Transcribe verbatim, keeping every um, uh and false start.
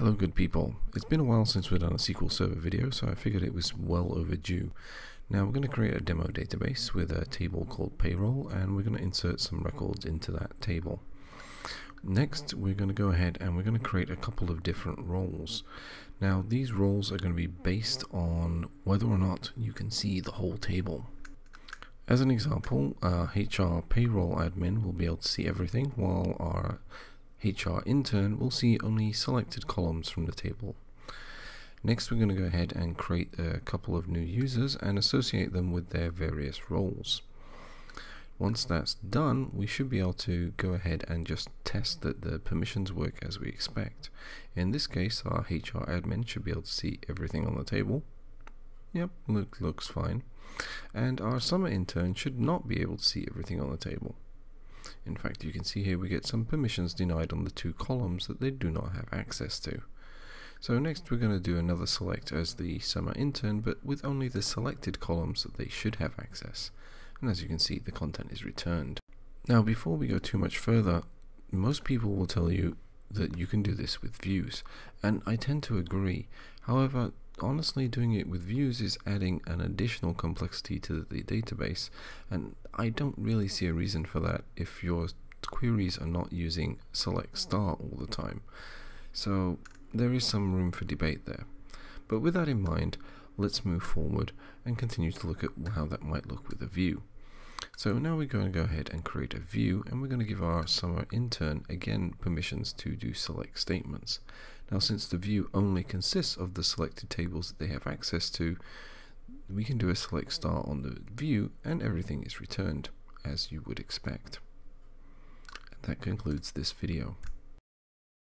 Hello good people, it's been a while since we've done a S Q L Server video, so I figured it was well overdue. Now we're going to create a demo database with a table called payroll, and we're going to insert some records into that table. Next we're going to go ahead and we're going to create a couple of different roles. Now these roles are going to be based on whether or not you can see the whole table. As an example, our H R payroll admin will be able to see everything, while our H R intern will see only selected columns from the table. Next we're going to go ahead and create a couple of new users and associate them with their various roles. Once that's done, we should be able to go ahead and just test that the permissions work as we expect. In this case, our H R admin should be able to see everything on the table. Yep, look, looks fine. And our summer intern should not be able to see everything on the table. In fact, you can see here we get some permissions denied on the two columns that they do not have access to. So next we're going to do another select as the summer intern, but with only the selected columns that they should have access. And as you can see, the content is returned. Now before we go too much further, most people will tell you that you can do this with views, and I tend to agree. However, honestly, doing it with views is adding an additional complexity to the database, and I don't really see a reason for that if your queries are not using select star all the time. So there is some room for debate there. But with that in mind, let's move forward and continue to look at how that might look with a view. So now we're going to go ahead and create a view, and we're going to give our summer intern again permissions to do select statements. Now since the view only consists of the selected tables that they have access to, we can do a select star on the view and everything is returned, as you would expect. And that concludes this video.